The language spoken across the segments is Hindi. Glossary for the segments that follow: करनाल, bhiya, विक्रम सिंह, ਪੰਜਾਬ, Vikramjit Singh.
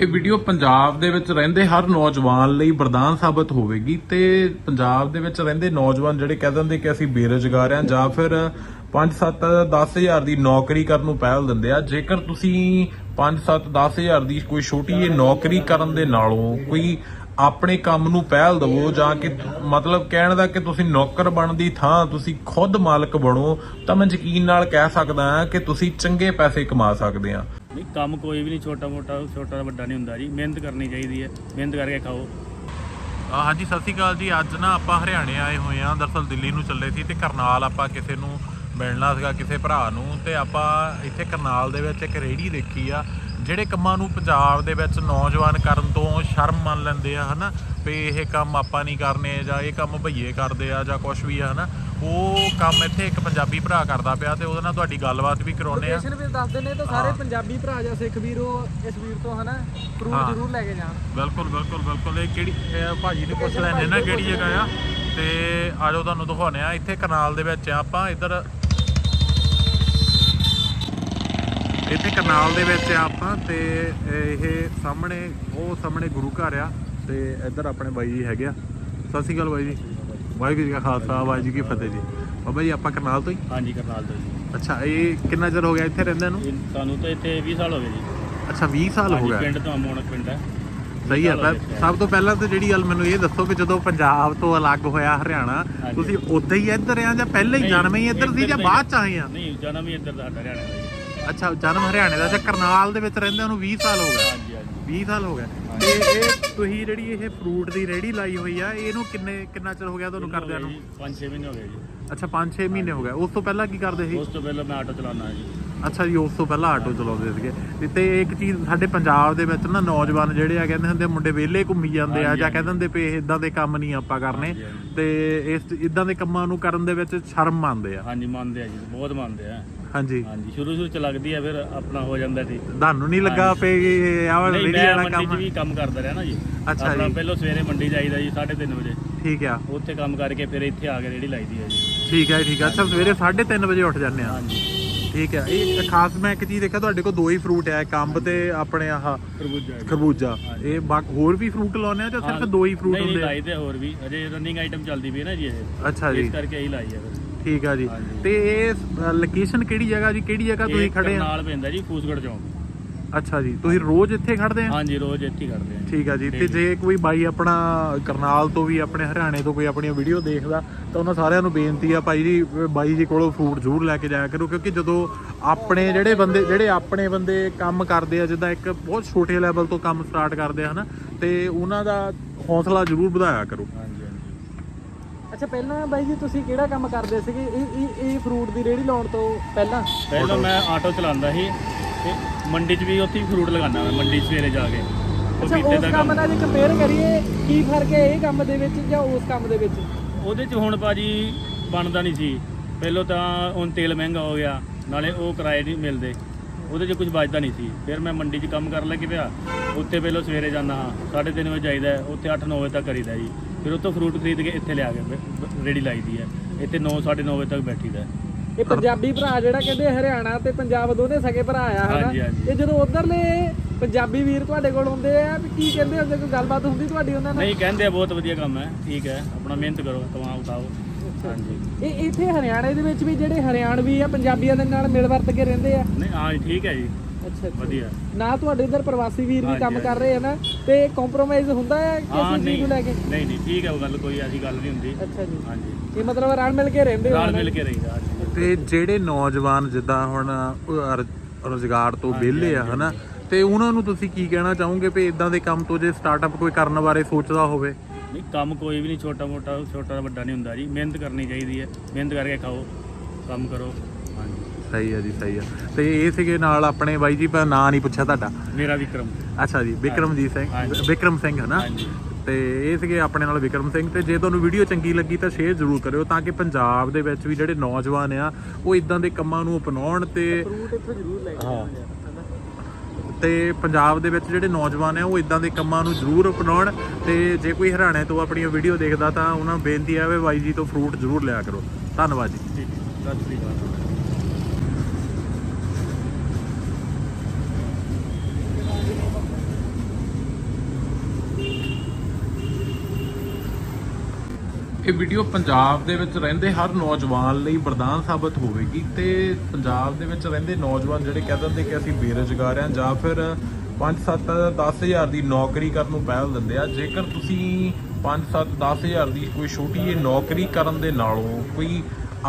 ਇਹ ਵੀਡੀਓ ਪੰਜਾਬ ਦੇ ਵਿੱਚ ਰਹਿੰਦੇ ਹਰ ਨੌਜਵਾਨ ਲਈ ਵਰਦਾਨ ਸਾਬਤ ਹੋਵੇਗੀ ਤੇ ਪੰਜਾਬ ਦੇ ਵਿੱਚ ਰਹਿੰਦੇ ਨੌਜਵਾਨ ਜਿਹੜੇ ਕਹਿ ਦਿੰਦੇ ਕਿ ਅਸੀਂ ਬੇਰੁਜ਼ਗਾਰ ਆ ਜਾਂ ਫਿਰ 5-7-10 ਹਜ਼ਾਰ ਦੀ ਨੌਕਰੀ ਕਰਨ ਨੂੰ ਪਹਿਲ ਦਿੰਦੇ ਆ। ਜੇਕਰ ਤੁਸੀਂ 5-7-10 ਹਜ਼ਾਰ ਦੀ ਕੋਈ ਛੋਟੀ ਜਿਹੀ ਨੌਕਰੀ ਕਰਨ ਦੇ ਨਾਲੋਂ ਕੋਈ ਆਪਣੇ ਕੰਮ ਨੂੰ ਪਹਿਲ ਦਵੋ ਜਾਂ ਕਿ ਮਤਲਬ ਕਹਿਣ ਦਾ ਕਿ ਤੁਸੀਂ ਨੌਕਰ ਬਣਨ ਦੀ ਥਾਂ ਤੁਸੀਂ ਖੁਦ ਮਾਲਕ ਬਣੋ ਤਾਂ ਮੈਂ ਯਕੀਨ ਨਾਲ ਕਹਿ ਸਕਦਾ ਹਾਂ ਕਿ ਤੁਸੀਂ ਚੰਗੇ ਪੈਸੇ ਕਮਾ ਸਕਦੇ ਆ। काम कोई भी नहीं छोटा वड्डा नहीं हुंदा जी, मेहनत करनी चाहिए, मेहनत करके खाओ। हाँ जी, सत श्री अकाल जी। अज ना आप हरियाणे आए हुए हैं, दरअसल दिल्ली नूं चले सी ते करनाल आप किसी नूं मिलना सीगा, किसी भरा नूं, ते आपां इत्थे करनाल दे विच इक रेहड़ी देखी आ। ਜਿਹੜੇ ਕੰਮਾਂ ਨੂੰ ਪੰਜਾਬ ਦੇ ਵਿੱਚ ਨੌਜਵਾਨ ਕਰਨ ਤੋਂ ਸ਼ਰਮ ਮੰਨ ਲੈਂਦੇ ਆ, ਹੈ ਨਾ, ਵੀ ਇਹ ਕੰਮ ਆਪਾਂ ਨਹੀਂ ਕਰਨੇ ਜਾਂ ਇਹ ਕੰਮ ਭਈਏ ਕਰਦੇ ਆ ਜਾਂ ਕੁਛ ਵੀ ਆ, ਹੈ ਨਾ, ਉਹ ਕੰਮ ਇੱਥੇ ਇੱਕ ਪੰਜਾਬੀ ਭਰਾ ਕਰਦਾ ਪਿਆ ਤੇ ਉਹਦੇ ਨਾਲ ਤੁਹਾਡੀ ਗੱਲਬਾਤ ਵੀ ਕਰਾਉਣੇ ਆ। ਦੱਸਦੇ ਨੇ ਤਾਂ ਸਾਰੇ ਪੰਜਾਬੀ ਭਰਾ ਜਾਂ ਸਿੱਖ ਵੀਰ ਉਹ ਇਸ ਵੀਰ ਤੋਂ, ਹੈ ਨਾ, ਪ੍ਰੂਫ ਜ਼ਰੂਰ ਲੈ ਕੇ ਜਾਣ। ਬਿਲਕੁਲ ਬਿਲਕੁਲ ਬਿਲਕੁਲ। ਇਹ ਕਿਹੜੀ ਭਾਜੀ ਨੂੰ ਪੁੱਛ ਲੈਣੇ ਨਾ ਕਿਹੜੀ ਜਗ੍ਹਾ ਆ, ਤੇ ਆ ਜਾਓ ਤੁਹਾਨੂੰ ਦਿਖਾਉਣੇ ਆ। ਇੱਥੇ ਕਰਨਾਲ ਦੇ ਵਿੱਚ ਆਪਾਂ ਇੱਧਰ ਇੱਥੇ ਕਰਨਾਲ ਦੇ ਵਿੱਚ ਆਪਾਂ ਤੇ ਇਹ ਸਾਹਮਣੇ ਉਹ ਸਾਹਮਣੇ ਗੁਰੂ ਘਰ ਆ ਤੇ ਇੱਧਰ ਆਪਣੇ ਬਾਈ ਜੀ ਹੈਗੇ ਆ। ਸਤਿ ਸ਼੍ਰੀ ਅਕਾਲ ਬਾਈ ਜੀ। ਵਾਹਿਗੁਰੂ ਜੀ ਕਾ ਖਾਲਸਾ ਵਾਹਿਗੁਰੂ ਜੀ ਕੀ ਫਤਿਹ ਜੀ। ਬਾਬਾ ਜੀ ਆਪਾਂ ਕਰਨਾਲ ਤੋਂ ਹੀ? ਹਾਂਜੀ ਕਰਨਾਲ ਤੋਂ ਜੀ। ਅੱਛਾ, ਇਹ ਕਿੰਨਾ ਚਿਰ ਹੋ ਗਿਆ ਇੱਥੇ ਰਹਿੰਦੇ ਨੂੰ? ਸਾਨੂੰ ਤਾਂ ਇੱਥੇ 20 ਸਾਲ ਹੋ ਗਏ ਜੀ। ਅੱਛਾ 20 ਸਾਲ ਹੋ ਗਏ। ਪਿੰਡ ਤੋਂ ਮੋਣਕ ਪਿੰਡ ਹੈ। ਸਹੀ ਹੈ। ਸਭ ਤੋਂ ਪਹਿਲਾਂ ਤਾਂ ਜਿਹੜੀ ਗੱਲ ਮੈਨੂੰ ਇਹ ਦੱਸੋ ਕਿ ਜਦੋਂ ਪੰਜਾਬ ਤੋਂ ਅਲੱਗ ਹੋਇਆ ਹਰਿਆਣਾ, ਤੁਸੀਂ ਉੱਥੇ ਹੀ ਇੱਧਰ ਆ ਜਾਂ ਪਹਿਲਾਂ ਹੀ ਜਨਮ ਹੀ ਇੱਧਰ ਸੀ ਜਾਂ ਬਾਅਦ ਚ ਆਏ ਆ? ਨਹੀਂ, ਜਨਮ ਹੀ ਇੱਧਰ ਦਾ ਹਰਿਆਣਾ ਦਾ। अच्छा, जन्म हरियाणे का। अच्छा, करनाल दे विच रहिंदे नूं 20 साल हो गए। 20 साल हो गए। ते इह तुसीं जिहड़ी इह फ्रूट दी रेहड़ी लाई हुई आ, इहनूं किन्ना चਿਰ हो गया तुहानूं करदिआं नूं? 5-6 महीने हो गए जी। अच्छा 5-6 महीने हो गए। उस तो पहला की करदे सी? उस तो पहला मैं आटो चलाना जी। अच्छा जी, उस तो पहला आटो चलाउंदे सीगे। ते इक चीज़ साडे पंजाब दे विच ना नौजवान जिहड़े आ कहंदे हुंदे मुंडे वेले घुम्मी जांदे आ जां कह दिंदे पे इदां दे काम नहीं आपां करने, ते इस इदां दे कामां नूं करन दे विच शर्म मंनदे आ। हांजी मंनदे आ जी, बहुत मंनदे आ। हाँ जी हाँ जी, शुरू च लगती है फिर अपना हो जाता ठीक। थानू नहीं लगा पे भी काम करता रहा ना जी? अच्छा जी, पहले सवेरे मंडी जाईदा जी 3:30 बजे। ठीक है, उत्थे काम करके फिर इत्थे आ के रेहड़ी लाई दी है जी। ठीक है ठीक है। अच्छा, सवेरे 3:30 बजे उठ जाने? हाँ जी। ठीक है। ये खास मैं एक चीज़ देखा तुहाडे कोल दो ही फ्रूट है, अंब ते अपने आह खरबूजा। ये होर भी फ्रूट लाने जां सिर्फ दो ही फ्रूट हुंदे? लाई ते होर भी अजे रनिंग आइटम चलदी पई ना जी। अच्छा जी, इस करके ही लाई है। ठीक है जी। ते लोकेशन केड़ी जगह जी, केड़ी जगह तुसीं खड़े हो? नाल पैंदा जी फूसगढ़ चौंक। अच्छा जी, तुसीं रोज़ इत्थे खड़दे हो? हाँ जी, रोज़ इत्थे ही खड़दे। ठीक है जी। ते जे कोई भाई अपना करनाल तो भी अपने हरियाणे तो कोई अपनी वीडियो देखदा तो उन्हां सारिआं नूं बेनती आ, भाई जी बाई जी कोलों फ्रूट जरूर लैके जाया करो, क्योंकि जदों अपने जेहड़े अपने बंदे काम करदे आ, जिद्दां एक बहुत छोटे लैवल तो काम स्टार्ट करदे आ, है ना, ते उन्हां दा हौसला जरूर वधाया करो। अच्छा, पहला भाई जी तुसीं किहड़ा काम करदे सीगे? ये फ्रूट की रेहड़ी लाने तो पहला? पहला मैं आटो चलांदा सी, मंडी च भी उत्थे फ्रूट लगाना मैं मंडी सवेरे जाके। अच्छा, उस काम नाल जे कंपेयर करिए की फर्क है इस काम दे विच जां उस काम दे विच? उहदे च हुण भाजी बनदा नहीं सी पहलो तां, हुण तेल महंगा हो गया, नाले ओह किराए नहीं मिलदे, उहदे च कुछ बचदा नहीं सी। फिर मैं मंडी च काम करन लग पिया, उत्थे पहलो सवेरे जाना 3:30 बजे जाईदा, उत्थे 8-9 बजे तक करीदा जी। फिर उतो फ्रूट खरीद के इत्थे लिया के रेहड़ी लाई दी है, इत्थे 9-9:30 बजे तक बैठी दा है। ये पंजाबी भरा जिहड़ा कहंदे हरियाणा ते पंजाब दोने सगे भरा आया है ना, ये जदों उधरले पंजाबी वीर तुहाडे कोल आउंदे आ भी की कहंदे होंदे, कोई गलबात हुंदी तुहाडी उहनां नाल? नहीं, कहंदे बहुत वधिया काम है, ठीक है, अपना मेहनत करो तवां उठाओ। हां जी। ये इत्थे हरियाणे दे विच भी जिहड़े हरियाणवी आ पंजाबीआं दे नाल मिल वरत के रहिंदे आ? नहीं, हां ठीक है जी। अच्छा वधिया ना, तुहाडे इधर प्रवासी वीर भी काम कर रहे हैं ना, ते कंप्रोमाइज हुंदा है किसी चीज़ नूं लैके? नहीं नहीं, ठीक है, वो गल कोई ऐसी गल नहीं हुंदी। अच्छा जी। हां जी, ये मतलब रल मिल के रहिंदे? रल मिल के रहिंदा। ਤੇ ਜਿਹੜੇ ਨੌਜਵਾਨ ਜਿੱਦਾਂ ਹੁਣ ਰੁਜ਼ਗਾਰ ਤੋਂ ਵਿਹਲੇ ਆ, ਹਨਾ, ਤੇ ਉਹਨਾਂ ਨੂੰ ਤੁਸੀਂ ਕੀ ਕਹਿਣਾ ਚਾਹੋਗੇ ਵੀ ਇਦਾਂ ਦੇ ਕੰਮ ਤੋਂ ਜੇ ਸਟਾਰਟਅਪ ਕੋਈ ਕਰਨ ਬਾਰੇ ਸੋਚਦਾ ਹੋਵੇ? ਨਹੀਂ, ਕੰਮ ਕੋਈ ਵੀ ਨਹੀਂ ਛੋਟਾ ਵੱਡਾ ਨਹੀਂ ਹੁੰਦਾ ਜੀ, ਮਿਹਨਤ ਕਰਨੀ ਚਾਹੀਦੀ ਹੈ, ਮਿਹਨਤ ਕਰਕੇ ਖਾਓ, ਕੰਮ ਕਰੋ। ਹਾਂਜੀ, ਸਹੀ ਹੈ ਜੀ, ਸਹੀ ਹੈ। ਤੇ ਇਹ ਸੀਗੇ ਨਾਲ ਆਪਣੇ ਬਾਈ ਜੀ, ਪਰ ਨਾਂ ਨਹੀਂ ਪੁੱਛਿਆ ਤੁਹਾਡਾ? ਮੇਰਾ ਵਿਕਰਮ। ਅੱਛਾ ਜੀ, ਵਿਕਰਮਜੀਤ ਸਿੰਘ, ਵਿਕਰਮ ਸਿੰਘ, ਹਨਾ। ਤੇ ਇਹ ਸੀਗੇ ਆਪਣੇ ਨਾਲ ਵਿਕਰਮ ਸਿੰਘ। ਤੇ ਜੇ ਤੁਹਾਨੂੰ ਵੀਡੀਓ ਚੰਗੀ ਲੱਗੀ ਤਾਂ ਸ਼ੇਅਰ ਜ਼ਰੂਰ ਕਰਿਓ ਤਾਂ ਕਿ ਪੰਜਾਬ ਦੇ ਵਿੱਚ ਵੀ ਜਿਹੜੇ ਨੌਜਵਾਨ ਆ ਉਹ ਇਦਾਂ ਦੇ ਕੰਮਾਂ ਨੂੰ ਅਪਣਾਉਣ ਤੇ ਪੰਜਾਬ ਦੇ ਵਿੱਚ ਜਿਹੜੇ ਨੌਜਵਾਨ ਆ ਉਹ ਇਦਾਂ ਦੇ ਕੰਮਾਂ ਨੂੰ ਜ਼ਰੂਰ ਅਪਣਾਉਣ। ਤੇ ਜੇ ਕੋਈ ਹਰਿਆਣੇ ਤੋਂ ਆਪਣੀਆਂ ਵੀਡੀਓ ਦੇਖਦਾ ਤਾਂ ਉਹਨਾਂ ਨੂੰ ਬੇਨਤੀ ਆ ਵੀ ਬਾਈ ਜੀ ਤੋਂ ਫਰੂਟ ਜ਼ਰੂਰ ਲਿਆ ਕਰੋ। ਧੰਨਵਾਦ ਜੀ। ਸਤਿ ਸ਼੍ਰੀ ਅਕਾਲ। ਇਹ ਵੀਡੀਓ ਪੰਜਾਬ ਦੇ ਵਿੱਚ ਰਹਿੰਦੇ ਹਰ ਨੌਜਵਾਨ ਲਈ ਵਰਦਾਨ ਸਾਬਤ ਹੋਵੇਗੀ ਤੇ ਪੰਜਾਬ ਦੇ ਵਿੱਚ ਰਹਿੰਦੇ ਨੌਜਵਾਨ ਜਿਹੜੇ ਕਹਿ ਦਿੰਦੇ ਕਿ ਅਸੀਂ ਬੇਰੁਜ਼ਗਾਰ ਹਾਂ ਜਾਂ ਫਿਰ 5-7-10 हज़ार की नौकरी करने को पहल देंगे आ। जेकर तुसीं 5-7-10 हज़ार की कोई छोटी जी नौकरी करन दे नालों कोई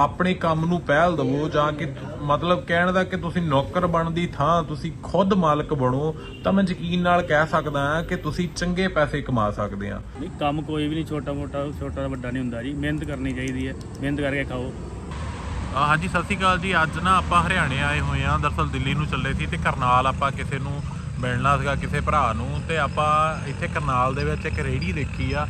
अपने काम नूं पहल दवो जां कि मतलब कहण दा कि तुसीं नौकर बणन दी थां तुसीं खुद मालक बनो तो मैं यकीन नाल कह सकदा हां कि तुसीं चंगे पैसे कमा सकदे आ। नहीं, काम कोई भी नहीं छोटा वड्डा नहीं हुंदा जी, मेहनत करनी चाहीदी है, मेहनत करके खाओ। हाँ जी, सत श्री अकाल जी। अज ना आपां हरियाणे आए हुए हाँ, दरअसल दिल्ली नूं चले सी ते करनाल आपां किसे नूं मिलना सगा किसी भरा नूं ते आपां इत्थे करनाल दे विच इक रेहड़ी देखी आ।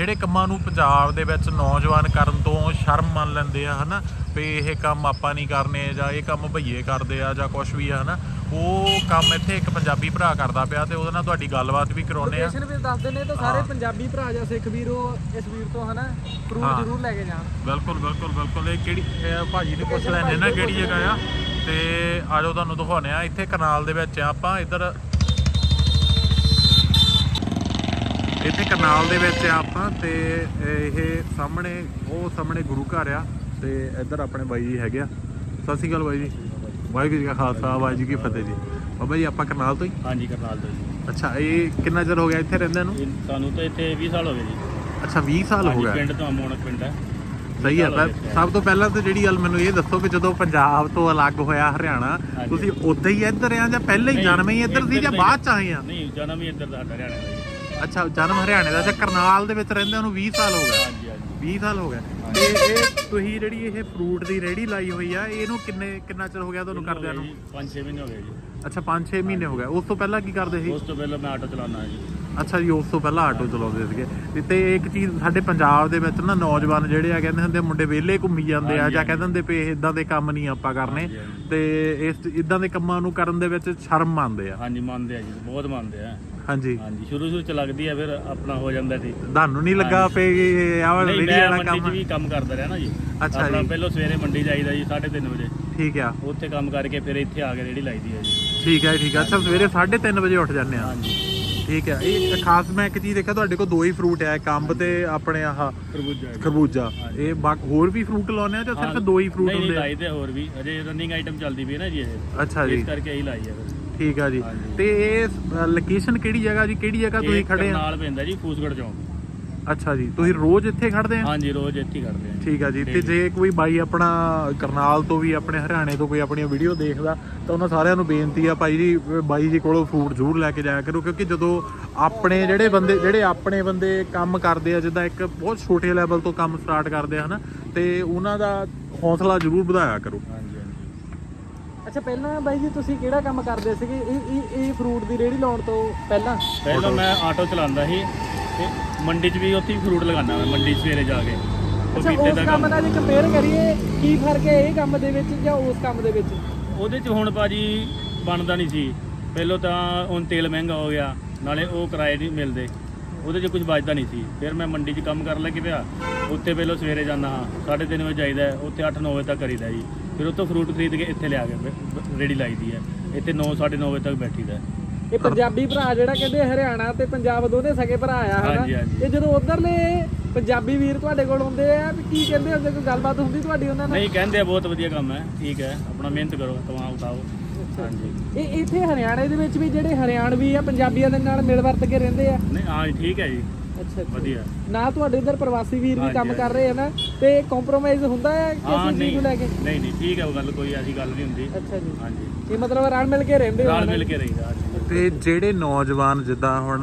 जिहड़े कम्मां नूं पंजाब दे विच नौजवान करन तों शर्म मन लैंदे आ, है ना भी इह काम आपां नहीं करने जां इह काम भईए करदे आ जां कुछ भी, है ना वो काम इत्थे इक पंजाबी भरा करदा पिया ते ओहदे नाल तुहाडी गलबात भी कराउने आ। सिर्फ दसदे ने तां सारे पंजाबी भरा जां सिख वीरो इस वीर तों, है ना, प्रूफ जरूर लैके जाण। बिल्कुल बिल्कुल बिल्कुल। इह किहड़ी भाजी नूं पुछ लैंदे ना किहड़ी जगह आ ते आ जाओ तुहानूं दिखाउने आ। इत्थे करनाल दे विच आपां इधर इत्थे करनाल दे विच आपां ते इह सामने वो सामने गुरु घर आ ते इधर अपने बाई जी हैगे आ। सत श्री अकाल बाई जी। वाहिगुरू जी का खालसा वाहिगुरू जी की फतेह जी। बाबा जी आपां करनाल तो ही? हाँ जी, करनाल तो ही। अच्छा, ये कितना चर हो गया इत्थे रहंदे नूं? सानू तो इत्थे 20 साल हो गए जी। अच्छा, 20 साल हो गए। पिंड तो अमोणक पिंड है। सही है। सब तो पहला तो जी गल मैं ये दसो कि जो पंजाब तो अलग होया हरियाणा तुसीं उद्दे ही इधर आ जां पहले ही जन्म ही इधर सी जां बाद च आए आ? नहीं, जन्म ही इधर दा हरियाणा दा। अच्छा, जन्म हरियाणे का। अच्छा, करनाल दे विच रहिंदे नूं 20 साल हो गए। 20 साल हो गए ते इह तुसीं जिहड़ी इह फ्रूट दी रेहड़ी लाई हुई आ इहनूं कितना चर हो गया तुहानूं करदे नूं? 5-6 महीने हो गए जी। अच्छा, 5-6 महीने हो गए। उस तो पहला की करदे सी? उस तो पहला मैं आटो चलाना जी। अच्छा जी, उस तो पहला आटो चलाउंदे सीगे ते एक चीज़ साडे पंजाब दे विच ना नौजवान जिहड़े आ कहंदे हुंदे मुंडे विहले घुम्मी जांदे आ जां कह दिंदे वी इदां दे काम नहीं आपां करने ते इस इदां दे कामां नूं करन दे विच शर्म मानदे आ। हां जी, मानदे आ जी, बहुत मानदे आ। हाँ जी, हाँ जी, शुरू च लगती है फिर अपना हो जाता जी। थानू नहीं लगा पे भी काम करता रहा ना जी? अच्छा, अपना पहले सवेरे मंडी जाइदा जी 3:30 बजे। ठीक है, उत्थे काम करके फिर इत्थे आके रेहड़ी लाई दी है जी। ठीक है ठीक है। अच्छा, सवेरे 3:30 बजे उठ जाने? हाँ जी। ठीक है। ये खास मैं एक चीज़ देखा तुहाडे कोल 2 ही फ्रूट है, एक अंब ते अपने आह खरबूजा। ये बाकी होर भी फ्रूट लाने जां सिर्फ 2 ही फ्रूट हुंदे? लाई ते होर भी अजे रनिंग आइटम चलदी पई ना जी ये। अच्छा जी, इस करके ही लाई है। ठीक है जी। ते लोकेशन केड़ी जगह जी, केड़ी जगह तुसीं खड़े हो? नाल पैंदा जी फूसगढ़ चौंक। अच्छा जी, तुसीं रोज़ इत्थे खड़दे हो? हाँ जी, रोज़ इत्थे खड़दे हैं। ठीक है जी। ते जे कोई भाई अपना करनाल तो भी अपने हरियाणे तो कोई अपनी वीडियो देखदा तो उन्हां सारिआं नूं बेनती आ भाई जी, बाई जी कोलों फ्रूट जरूर लैके जाया करो क्योंकि जदों अपने जिहड़े बंदे काम करदे आ जिद्दां एक बहुत छोटे लैवल तो काम स्टार्ट करदे आ, है ना, ते उन्हां दा हौसला जरूर वधाया करो। अच्छा, पहला भाई जी तुसीं किहड़ा काम करदे सीगे फ्रूट दी रेहड़ी लाउण तो पहला? पहला मैं आटो चलांदा ही ते मंडी च भी उत्थे फ्रूट लगाना मैं मंडी सवेरे जाके। अच्छा, उस काम नाल कंपेयर करिए की फर्क है इस काम दे विच जां उस काम दे विच? ओहदे च हुण भाजी बनदा नहीं सी पहलो तां हुण तेल महंगा हो गया नाले ओ किराए नहीं मिलदे उहदे च कुछ बचदा नहीं सी। फिर मैं मंडी च काम करन लग पिया उत्थे पहलो सवेरे जाना 3:30 बजे जाईदा उत्थे 8-9 बजे तक करीदा जी। फिर उतो फ्रूट खरीद के इत्थे लिया के रेहड़ी लाई दी है इत्थे 9-9:30 बजे तक बैठी दा है। ये पंजाबी भरा जिहड़ा कहंदे हरियाणा ते पंजाब दोने सगे भरा आया है ना, ये जदों उधरले पंजाबी वीर तुहाडे कोल आउंदे आ ते की कहंदे हो? कोई गलबात हुंदी तुहाडी उन्हां नाल? नहीं, कहंदे बहुत वधिया काम है, ठीक है, अपना मेहनत करो तमां उठाओ। हां जी, ये इत्थे हरियाणे दे विच भी जिहड़े हरियाणवी आ पंजाबीआं दे नाल मिल वरत के रहिंदे आ? नहीं, हां ठीक है जी। अच्छा, वधिया ना तुहाडे इधर प्रवासी वीर भी काम कर रहे हैं ना ते कॉम्प्रोमाइज हुंदा है किसी चीज को लेके? नहीं नहीं, ठीक है, वो गल कोई ऐसी गल नहीं हुंदी। अच्छा जी, हां जी, ये मतलब रल मिल के रहंदे हो? रल मिल के रहिंदा ते जेडे नौजवान जिद्दां हुण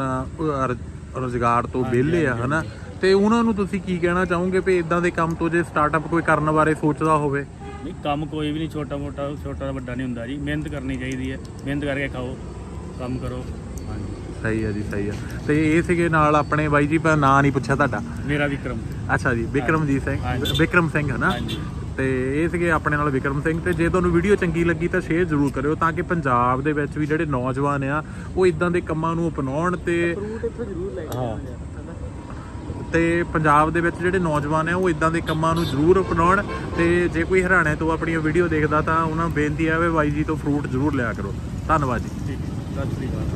रोजगार तो विहले आ, है ना, ते उहनां नूं तुसीं की कहना चाहोगे भी इदां दे काम तो जे स्टार्टअप कोई करन बारे सोचदा होवे? नहीं, काम कोई भी नहीं छोटा वड्डा नहीं हुंदा जी, मेहनत करनी चाहीदी है, मेहनत करके खाओ, काम करो। हां जी, सही है जी, सही है। तो ये नाल अपने बाई जी पर ना नहीं पूछा तुहाडा? मेरा विक्रम। अच्छा जी, विक्रमजीत सिंह, विक्रम सिंह, है ना, तो ये अपने नाल विक्रम सिंह। तो जे तुहानूं वीडियो चंकी लगी तो शेयर जरूर करियो ताकि पंजाब दे विच वी जिहड़े नौजवान आ वो इदां दे कम्मां नूं अपनाउण ते पंजाब दे विच जिहड़े नौजवान है वो इदां दे कम्मां नूं जरूर अपनाउण ते जे कोई हरियाणे तो अपनी वीडियो देखदा तां उन्हां बेनती है वे बाई जी तो फ्रूट जरूर लिया करो। धन्नवाद जी। सत श्री अकाल।